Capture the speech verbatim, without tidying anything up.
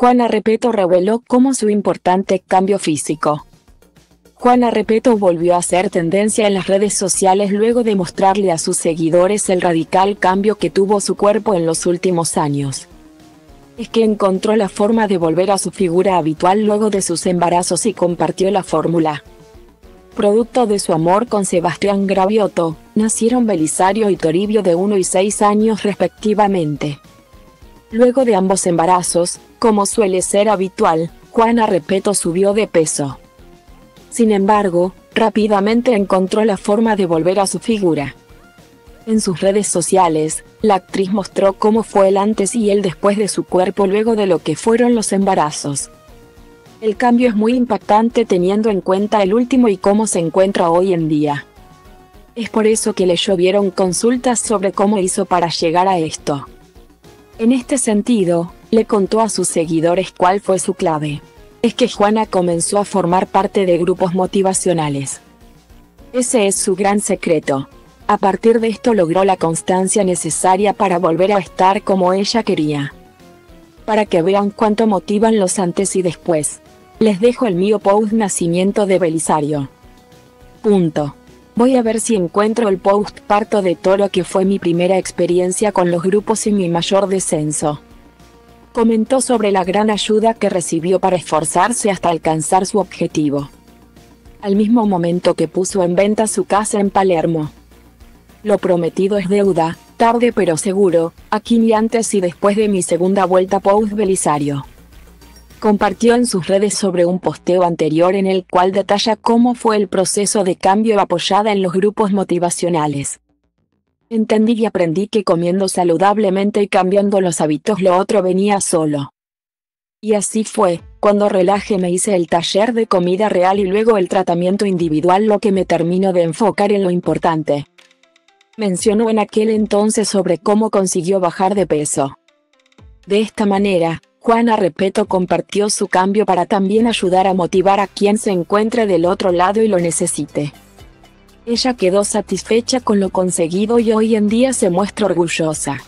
Juana Repetto reveló cómo su importante cambio físico. Juana Repetto volvió a hacer tendencia en las redes sociales luego de mostrarle a sus seguidores el radical cambio que tuvo su cuerpo en los últimos años. Es que encontró la forma de volver a su figura habitual luego de sus embarazos y compartió la fórmula. Producto de su amor con Sebastián Graviotto, nacieron Belisario y Toribio de uno y seis años respectivamente. Luego de ambos embarazos, como suele ser habitual, Juana Repetto subió de peso. Sin embargo, rápidamente encontró la forma de volver a su figura. En sus redes sociales, la actriz mostró cómo fue el antes y el después de su cuerpo luego de lo que fueron los embarazos. El cambio es muy impactante teniendo en cuenta el último y cómo se encuentra hoy en día. Es por eso que le llovieron consultas sobre cómo hizo para llegar a esto. En este sentido, le contó a sus seguidores cuál fue su clave. Es que Juana comenzó a formar parte de grupos motivacionales. Ese es su gran secreto. A partir de esto logró la constancia necesaria para volver a estar como ella quería. Para que vean cuánto motivan los antes y después. Les dejo el mío post nacimiento de Belisario. Punto. Voy a ver si encuentro el post parto de Toro, que fue mi primera experiencia con los grupos y mi mayor descenso. Comentó sobre la gran ayuda que recibió para esforzarse hasta alcanzar su objetivo. Al mismo momento que puso en venta su casa en Palermo. Lo prometido es deuda, tarde pero seguro, aquí mi antes y después de mi segunda vuelta post Belisario. Compartió en sus redes sobre un posteo anterior en el cual detalla cómo fue el proceso de cambio apoyada en los grupos motivacionales. Entendí y aprendí que comiendo saludablemente y cambiando los hábitos lo otro venía solo. Y así fue, cuando relajé me hice el taller de comida real y luego el tratamiento individual, lo que me terminó de enfocar en lo importante. Mencionó en aquel entonces sobre cómo consiguió bajar de peso. De esta manera, Juana Repetto compartió su cambio para también ayudar a motivar a quien se encuentre del otro lado y lo necesite. Ella quedó satisfecha con lo conseguido y hoy en día se muestra orgullosa.